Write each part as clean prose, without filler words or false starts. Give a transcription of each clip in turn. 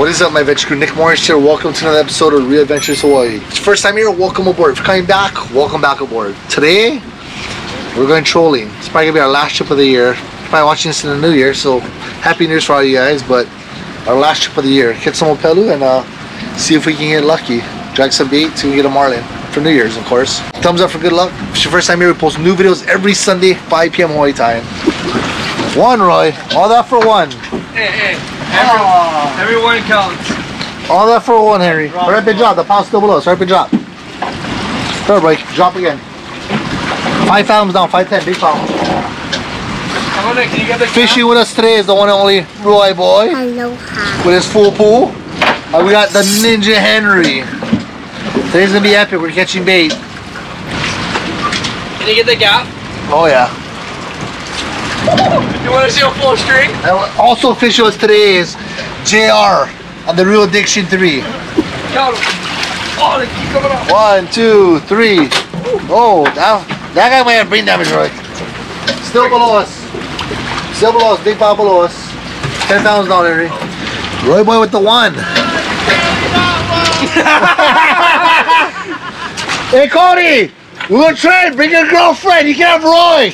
What is up, my adventure crew? Nick Morris here. Welcome to another episode of Real Adventures Hawaii. If it's your first time here, welcome aboard. If you're coming back, welcome back aboard. Today, we're going trolling. It's probably going to be our last trip of the year. You're probably watching this in the new year, so happy news for all you guys, but our last trip of the year. Get some opelu and see if we can get lucky. Drag some bait, see if we can get a marlin. For New Year's, of course. Thumbs up for good luck. If it's your first time here, we post new videos every Sunday, 5 p.m. Hawaii time. One, Roy. All that for one. Hey, hey. Everyone counts. All that for one, Henry. All right, big drop. The pound's still below. Sorry, big drop. Third break. Drop again. 5 fathoms down. 510. Big pound. Fishing with us today is the one and only Roy boy. Aloha. With his full pool. We got the Ninja Henry. Today's gonna be epic. We're catching bait. Can you get the gap? Oh yeah. You want to see a full string? Also official is today is JR on the Real Addiction 3. Count them. Oh, they keep coming up. 1, 2, 3. Oh, that guy might have brain damage, right? Still below us. Still below us. Big pop below us. 10 pounds down, Henry. Roy boy with the one. Hey, Cody. We're going to try it. Bring your girlfriend. You can have Roy.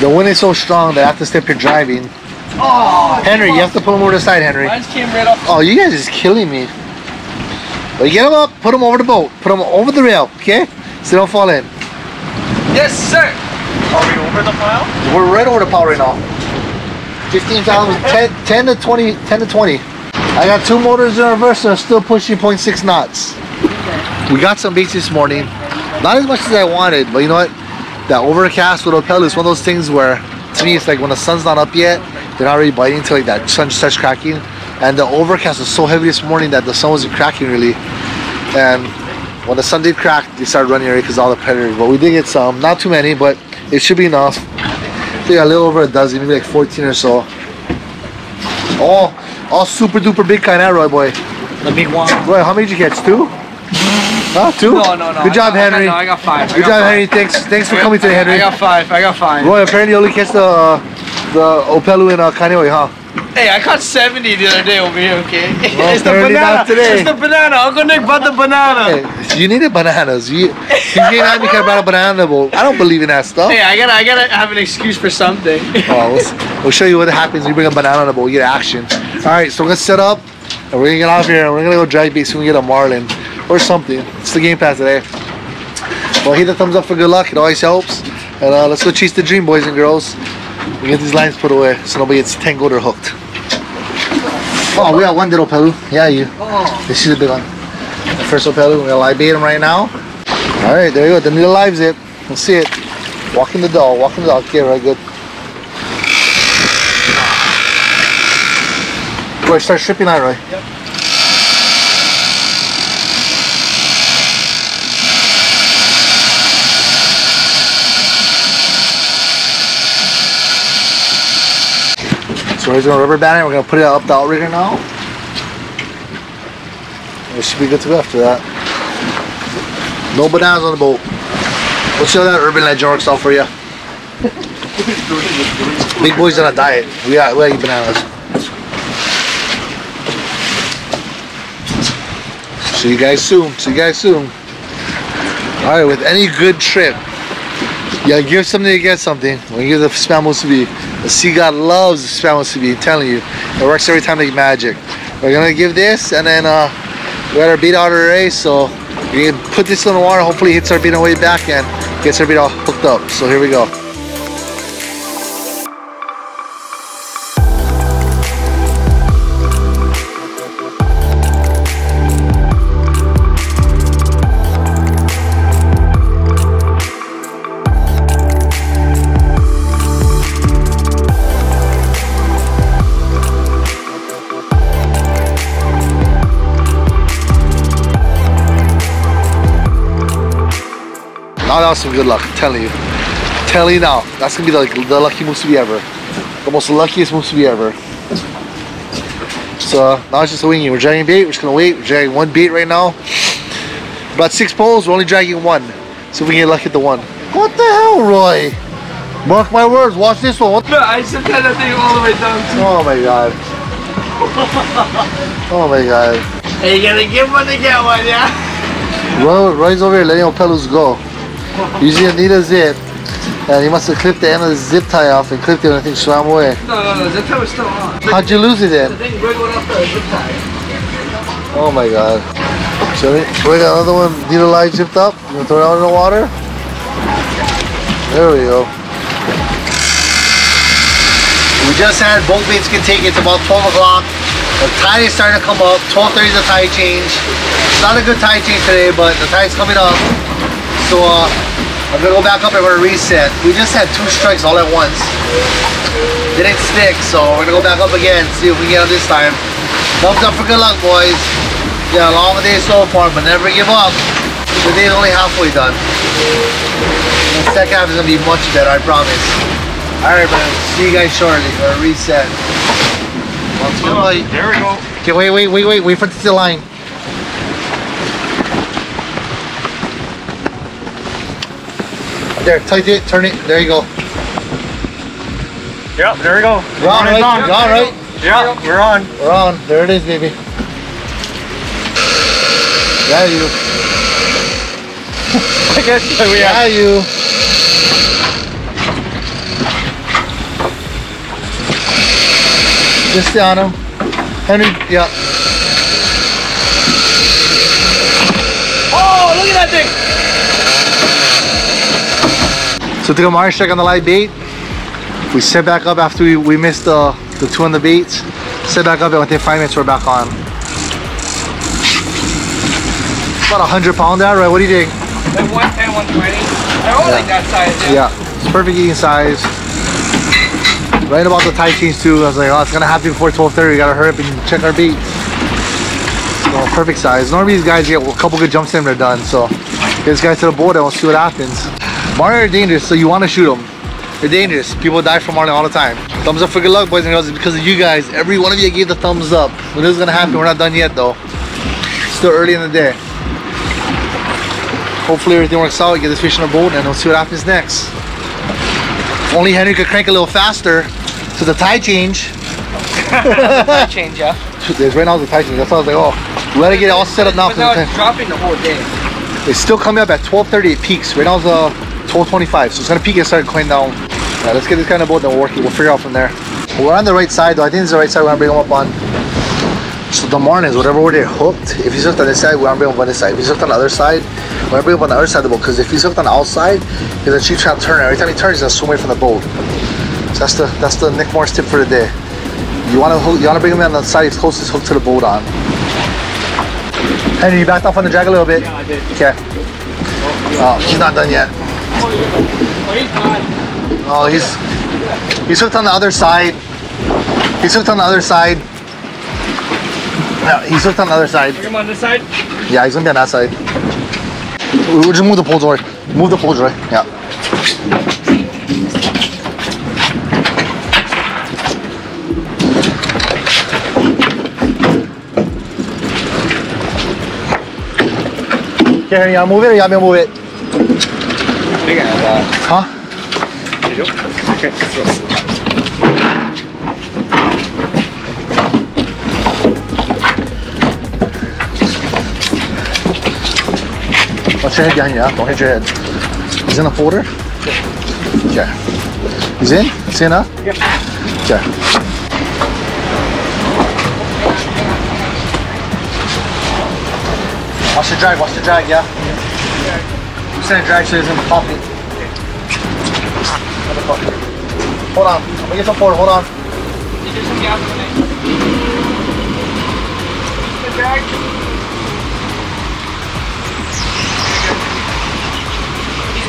The wind is so strong that after step you're driving. Oh, Henry, you have to put him over the side, Henry. Mine came right up. Oh, you guys is killing me. But get him up, put him over the boat, put him over the rail, okay? So they don't fall in. Yes, sir. Are we over the pile? We're right over the pile right now. 15,000, 10 to 20, 10 to 20. I got 2 motors in reverse and I'm still pushing 0.6 knots. Okay. We got some baits this morning. Not as much as I wanted, but you know what? That overcast with opelu is one of those things where, to me, it's like when the sun's not up yet, they're not really biting until like that sun starts cracking. And the overcast was so heavy this morning that the sun wasn't cracking really. And when the sun did crack, they started running away because all the predators. But we did get some, not too many, but it should be enough. I think a little over a dozen, maybe like 14 or so. All super duper big kind, Roy boy. The big one. Roy, how many did you catch? 2? Huh? 2? No. Good job, Henry. I got 5. Good job, Henry. Thanks for coming today, Henry. I got 5. Roy, apparently you only catch the opelu in Kaneohe, huh? Hey, I caught 70 the other day over here, okay? Well, it's the banana. Today. It's the banana. Uncle Nick bought the banana. Hey, you needed bananas. You can't have me about a banana boat. I don't believe in that stuff. Hey, I gotta have an excuse for something. We'll show you what happens when you bring a banana on the boat. You get action. Alright, so we're gonna set up and we're gonna get off here and we're gonna go drag bait so we can get a marlin. Or something. It's the game pass today. Well, hit the thumbs up for good luck. It always helps. And let's go chase the dream, boys and girls. We get these lines put away so nobody gets tangled or hooked. Oh, we got one little opelu. Yeah, you. Oh. This is a big one. The first opelu. We're gonna live bait him right now. All right, there you go. The needle lives it. Let's see it. Walking the dog. Walking the dog. Okay, right, good. Roy, start stripping line, Roy. Yep. So we're going to rubber band it. We're going to put it up the outrigger now. It should be good to go after that. No bananas on the boat. Let's see how that urban legend works out for you. Big boys on a diet. We gotta eat bananas. See you guys soon. See you guys soon. Alright, with any good trip, yeah, give something to get something. We're gonna give the spam musubi. The sea god loves the spam musubi, I'm telling you. It works every time like magic. We're gonna give this and then we got our bait out already, so we can put this in the water, hopefully it hits our bait on the way back and gets our bait all hooked up. So here we go. Oh, that was some good luck, I'm telling you. I'm telling you now, that's gonna be like the lucky musubi ever. The most luckiest musubi ever. So now it's just a wingy. We're dragging bait, we're just gonna wait. We're dragging one bait right now. About 6 poles, we're only dragging one. See if we can get lucky at the one. What the hell, Roy? Mark my words, watch this one. What the... I sent that thing all the way down too. Oh my god. Oh my god. Hey, you gotta give one to get one, yeah? Well, Roy's over here letting opelus go. Usually you need a zip. And he must have clipped the end of the zip tie off and clipped it and I think swam away. No, no, no, the zip tie was still on. How'd you lose it then? The thing went off the zip tie. Oh my god. So we got another one needle line zipped up. You wanna throw it out in the water? There we go. We just had both baits get taken. It's about 12 o'clock. The tide is starting to come up. 12:30 is the tide change. It's not a good tide change today, but the tide's coming up. So I'm gonna go back up and we're gonna reset. We just had 2 strikes all at once. Didn't stick, so we're gonna go back up again, see if we get them this time. Thumbs up for good luck, boys. Yeah, long day so far, but never give up. The day's only halfway done. The second half is gonna be much better, I promise. Alright, man, see you guys shortly. We're gonna reset. Oh, there we go. Okay, wait for the line. There, tight it, turn it, there you go. Yep, there we go. We're on, right? On. Yep, on, right? Yep, we're on. We're on, there it is, baby. Yeah, you. I guess so, we yeah, are. You. Just stay on him. Henry, yeah. Oh, look at that thing! So took a marlin strike on the live bait. We set back up after we missed the 2 on the baits. Set back up and within 5 minutes we're back on. About 100 pound there, right? What do you think? Like 110, 120. They're all like that size. Yeah, yeah, it's perfect eating size. Right about the tide change too, I was like, oh, it's gonna happen before 12:30. We gotta hurry up and check our baits. So perfect size. Normally these guys get a couple good jumps in and they're done. So get this guy to the boat and we'll see what happens. Marlin are dangerous, so you want to shoot them. They're dangerous. People die from marlin all the time. Thumbs up for good luck, boys and girls. It's because of you guys. Every one of you gave the thumbs up. When this is gonna happen, we're not done yet though. It's still early in the day. Hopefully everything works out. Get this fish in the boat and we'll see what happens next. Only Henry could crank a little faster to the tide change. The tide change, yeah. Right now it's the tide change. That's why I was like, oh, let it get all set up now. But now it's dropping the whole day. It's still coming up at 12:30. It peaks. Right now it's 12:25. So it's gonna peak and start going down. Right, let's get this kind of boat and work it. We'll figure out from there. We're on the right side though. I think this is the right side we're gonna bring them up on. So the marlins, whatever way they're hooked, if he's hooked on this side, we're gonna bring him up on this side. If he's hooked on the other side, we're gonna bring him up on the other side of the boat. Because if he's hooked on the outside, he's gonna keep trying to turn. Every time he turns, he's gonna swim away from the boat. So that's the Nick Moore's tip for the day. You wanna bring him on the side he's closest hooked to the boat on. Henry, you backed off on the drag a little bit. Yeah, I did. Okay. Oh, he's not done yet. Oh, he's hooked on the other side. He's hooked on the other side. Yeah, he's hooked on the other side. Him on this side? Yeah, he's gonna be on that side. We'll just move the poles over. Move the poles, right? Yeah. Okay, Henry, you wanna move it or you want me to move it? Huh? There you go. Okay. Watch your head down here. Don't hit your head. He's in a folder? Yeah. Okay. He's in? It's in, huh? Yep. Okay. Watch the drag, yeah? I'm just gonna drag so he doesn't pop it. Hold on, I'm gonna get some forward, hold on. He's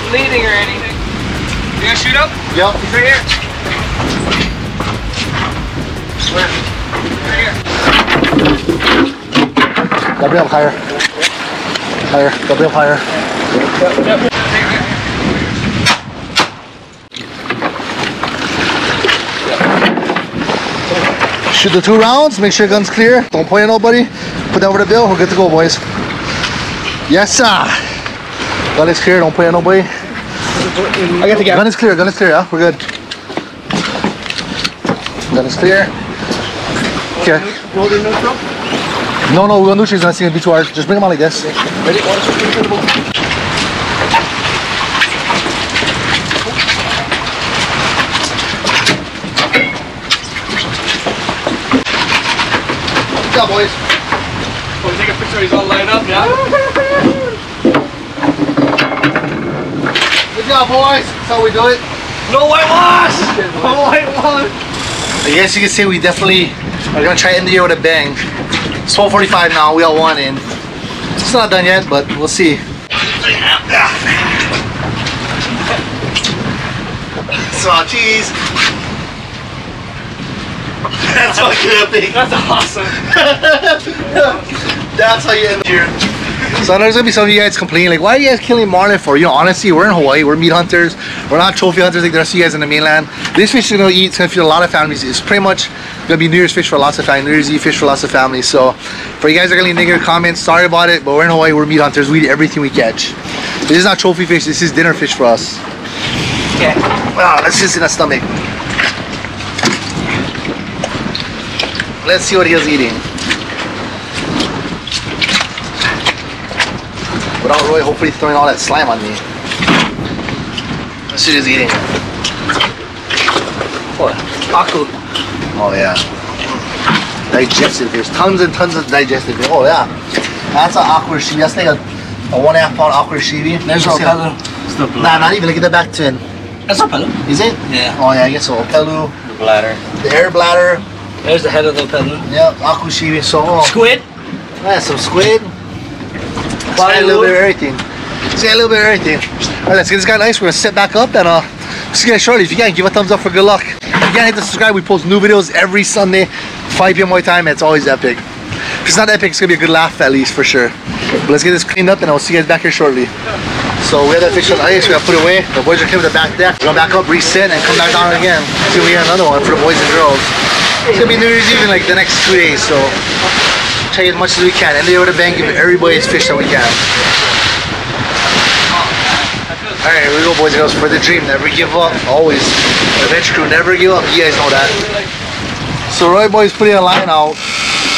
bleeding or anything. You gonna shoot up? Yep. He's right here. Where? Right here. Gotta bring him higher. Higher, gotta bring him higher. Yep. Shoot the 2 rounds, make sure your gun's clear. Don't point at nobody. Put that over the bill, we're good to go, boys. Yes, sir. Gun is clear, don't point at nobody. I got the gap. Gun is clear, yeah? We're good. Gun is clear. Okay. hold it neutral? No, no, we're going to do this in the beach wire. Just bring them out like this. Okay. Ready? One, two, three, four. Good job, boys. Oh, take a picture. He's all lined up, yeah? Good job, boys. That's how we do it. No whitewash! No whitewash! I guess you can say we definitely are going to try to end the year with a bang. It's 12:45 now, we all want in. It's not done yet, but we'll see. That's all cheese. That's fucking epic. That's awesome. That's how you end the year. So I know there's going to be some of you guys complaining, like, why are you guys killing marlin for? You know, honestly, we're in Hawaii, we're meat hunters. We're not trophy hunters like the rest of you guys in the mainland. This fish is going to eat, it's going to feed a lot of families. It's pretty much going to be New Year's fish for lots of families, New Year's Eve fish for lots of families. So for you guys that are going to leave negative comments, sorry about it, but we're in Hawaii, we're meat hunters, we eat everything we catch. This is not trophy fish, this is dinner fish for us. Okay. Wow, that's just in the stomach. Let's see what he was eating. Without Roy hopefully throwing all that slime on me. Let's see what he's eating. What? Aku. Oh yeah. Digestive fish. Tons and tons of digestive fish. Oh yeah. That's an Aku Shibi. That's like a 1.5 pound Aku Shibi. There's opelu. It's the bladder. Nah, not even. Look at the back fin. That's opelu. Is it? Yeah. Oh yeah, I guess so. Opelu. The bladder. The air bladder. There's the head of the opelu. Yep. Aku Shibi. So. Oh. Squid. Yeah, some squid. Try a little bit of everything. Say a little bit of everything. Alright, let's get this guy nice. We're gonna sit back up and see you guys shortly. If you can, give a thumbs up for good luck. If you can, hit the subscribe. We post new videos every Sunday, 5 p.m. my time. It's always epic. If it's not epic, it's gonna be a good laugh at least for sure. But let's get this cleaned up and I'll see you guys back here shortly. So we have that fish on ice, we gotta put it away. The boys are coming to the back deck. We're gonna back up, reset, and come back down again. See if we get another one for the boys and girls. It's gonna be New Year's Eve in like the next 2 days, so as much as we can, and they would have been giving everybody's fish that we can. Alright, here we go, boys and girls, for the dream. Never give up, always. The Adventure Crew, never give up. You guys know that. So Roy boy's putting a line out,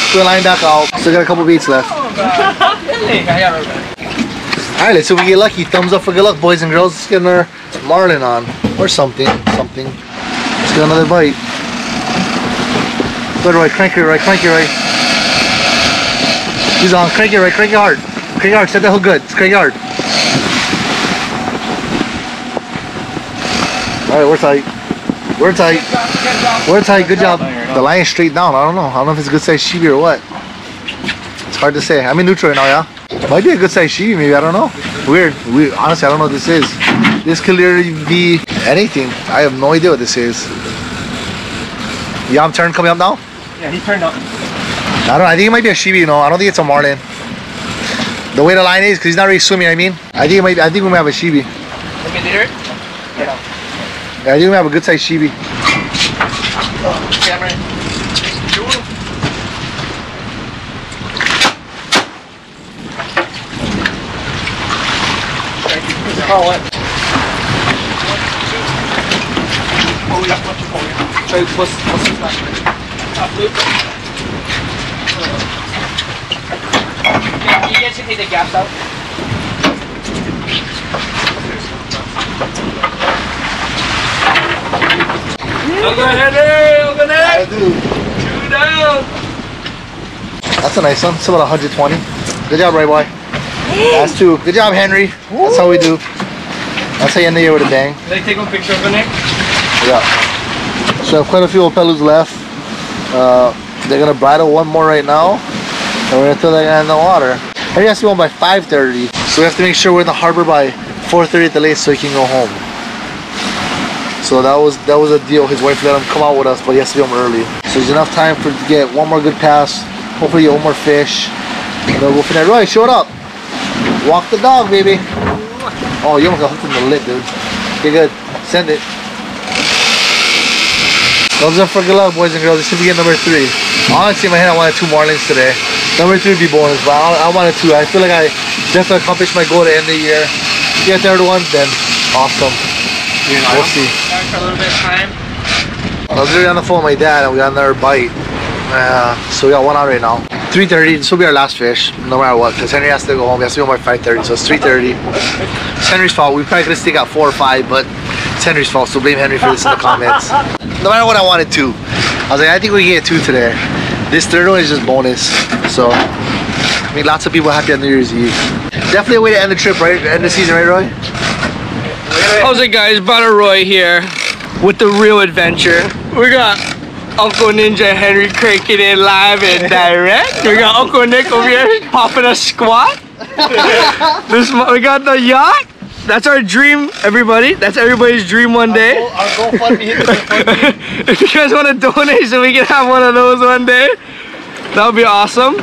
put a line back out. Still got a couple beats left. Alright, let's see if we get lucky. Thumbs up for good luck, boys and girls. Let's get another marlin on, or something, something. Let's get another bite. Good, Roy, crank it, Roy, crank it, Roy. He's on, crank it right, crank it hard. Crank it hard, set that hook good, it's crank it hard. Alright, we're tight. We're tight. We're tight, good job. The line is straight down, I don't know. I don't know if it's a good size shibi or what. It's hard to say. I'm in neutral right now, yeah? Might be a good size shibi maybe, I don't know. Weird, honestly, I don't know what this is. This could literally be anything. I have no idea what this is. Yam turn coming up now? Yeah, he turned up. I don't know, I think it might be a shibi, you know. I don't think it's a marlin. The way the line is, because he's not really swimming, I mean. I think it might be, I think we might have a shibi. Yeah, I think we have a good size shibi. Oh, what? What's this? You guys should take the gaps out. Over header, over there. Two down. That's a nice one. It's about 120. Good job, Ray boy. That's two. Good job, Henry. That's how we do. That's how you end the year with a bang. They take a picture of the neck. Yeah. So I have quite a few opelus left. They're gonna bridle one more right now. And we're gonna throw that guy in the water. Harry has to go home by 5:30. So we have to make sure we're in the harbor by 4:30 at the latest so he can go home. So that was a deal. His wife let him come out with us, but he has to be home early. So there's enough time for to get one more good pass. Hopefully get one more fish. And then we'll finish. Roy, show it up. Walk the dog, baby. Oh, you almost got hooked in the lip, dude. Okay, good. Send it. Thumbs up for good luck, boys and girls. This should be number 3. Honestly, in my head, I wanted 2 marlins today. Number 3 would be bonus, but I wanted 2. I feel like I definitely accomplished my goal to end the year. If you get third one, then awesome. We'll see. I was literally on the phone with my dad and we got another bite. So we got 1 hour now. 3:30, this will be our last fish, no matter what, because Henry has to go home. He has to go home by 5:30, so it's 3:30. It's Henry's fault. We probably could stick at 4 or 5, but it's Henry's fault, so blame Henry for this in the comments. No matter what, I wanted 2. I was like, I think we can get 2 today. This third one is just bonus. So, I mean, lots of people happy on New Year's Eve. Definitely a way to end the trip, right? End the season, right, Roy? How's it, guys? Brother Roy here with the Real Adventure. We got Uncle Ninja Henry cranking it live and direct. We got Uncle Nick over here popping a squat. We got the yacht. That's our dream, everybody. That's everybody's dream one day. I'll go fund me. If you guys want to donate so we can have one of those one day, that would be awesome.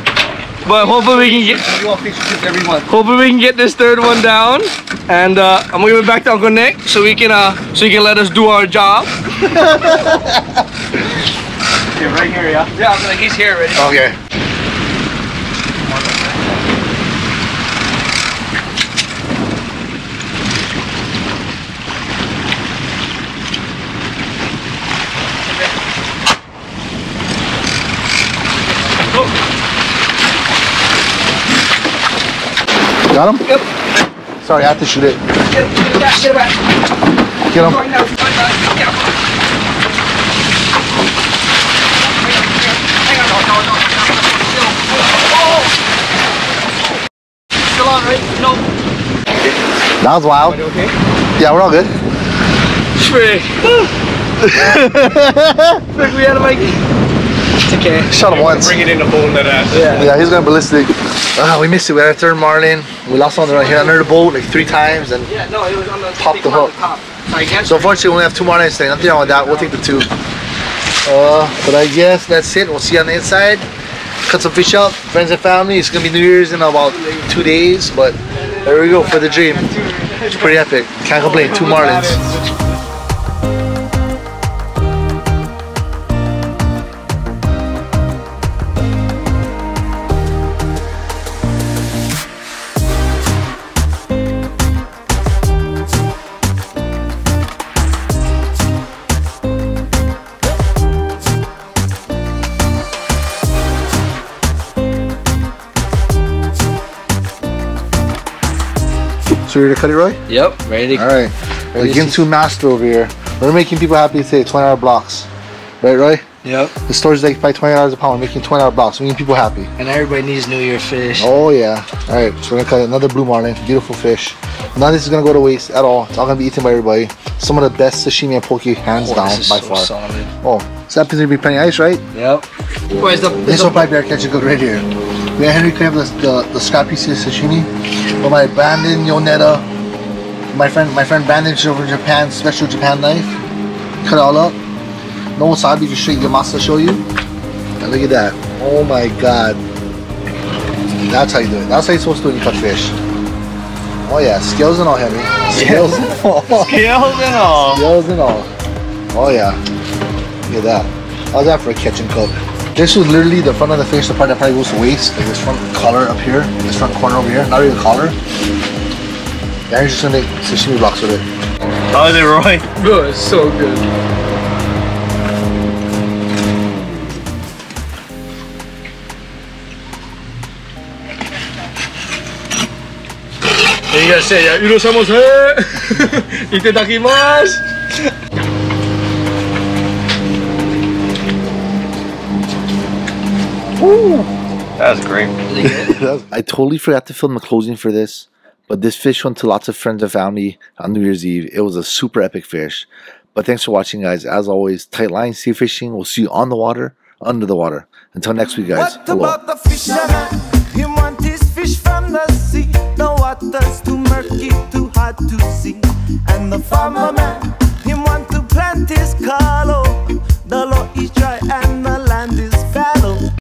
But hopefully we can get. You all fish trips every month. Hopefully we can get this third one down, and I'm gonna give it back to Uncle Nick so we can so he can let us do our job. Yeah, right here, yeah. Yeah, I'm like, he's here already. Okay. Got him? Yep. Sorry, I have to shoot it. Get him back. Get him. Still on, right? No. That was wild. Okay? Yeah, we're all good. Frick. Frick, we had a Mikey. It's okay. Shot him once. Bring it in the bowl into that. Yeah, he's going ballistic. We missed it. We had our third marlin. We lost one right here under the boat like 3 times and it was on the popped the hook. So unfortunately, we only have 2 marlins today. Nothing wrong with that. We'll take the 2. But I guess that's it. We'll see you on the inside. Cut some fish up. Friends and family. It's going to be New Year's in about 2 days. But there we go for the dream. It's pretty epic. Can't complain. 2 marlins. So you're ready to cut it, Roy? Yep, ready to. All right, the Ginsu master over here. We're making people happy today, 20-hour blocks. Right, Roy? Yep. The store's like by $20 a pound. We're making 20-hour blocks, making people happy. And everybody needs New Year fish. Oh, yeah. All right, so we're gonna cut another blue marlin, beautiful fish. None of this is gonna go to waste at all. It's all gonna be eaten by everybody. Some of the best sashimi and poke, hands down, this is by so far. Solid. Oh, so that piece gonna be plenty ice, right? Yep. Boy, this will probably be our catch and cook right here. Me and Henry could have the scrap pieces of sashimi, but my Brandon Yoneda, my friend Brandon over in Japan, special Japan knife, cut it all up. No wasabi, just straight yamasa show you. And look at that! Oh my God! That's how you do it. That's how you're supposed to do it when you cut fish. Oh yeah, skills and all, Henry. Skills and all. Skills and all. Skills and all. Oh yeah. Look at that. How's that for a catch and cook? This was literally the front of the fish, the part that probably goes to waste. Like this front collar up here, this front corner over here, not even a collar. Now you're just gonna make sashimi blocks with it. How is it, Roy? Good, it's so good. Hey, you guys say, "Irosamos here." Itadakimasu. Ooh. That was great. I totally forgot to film the closing for this, but this fish went to lots of friends and family on New Year's Eve. It was a super epic fish. But thanks for watching, guys. As always, tight lines, sea fishing. We'll see you on the water, under the water. Until next week, guys. What hello. About the fisherman? You want this fish from the sea. The water's too murky, too hard to see. And the farmer man.